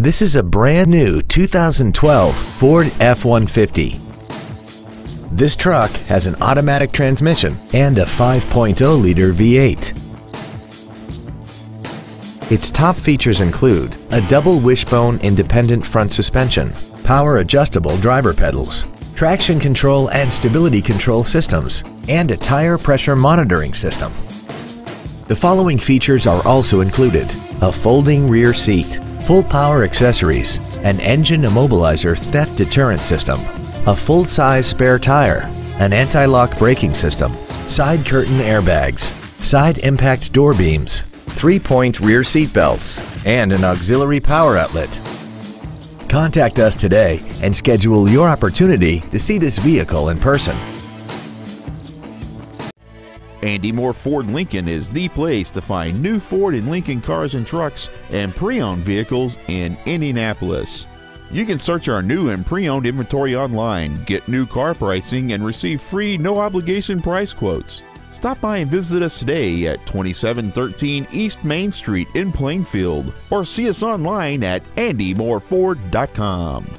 This is a brand new 2012 Ford F-150. This truck has an automatic transmission and a 5.0-liter V8. Its top features include a double wishbone independent front suspension, power adjustable driver pedals, traction control and stability control systems, and a tire pressure monitoring system. The following features are also included: a folding rear seat, full power accessories, an engine immobilizer theft deterrent system, a full-size spare tire, an anti-lock braking system, side curtain airbags, side impact door beams, 3-point rear seat belts, and an auxiliary power outlet. Contact us today and schedule your opportunity to see this vehicle in person. Andy Mohr Ford Lincoln is the place to find new Ford and Lincoln cars and trucks and pre-owned vehicles in Indianapolis. You can search our new and pre-owned inventory online, get new car pricing, and receive free no-obligation price quotes. Stop by and visit us today at 2713 East Main Street in Plainfield, or see us online at andymohrford.com.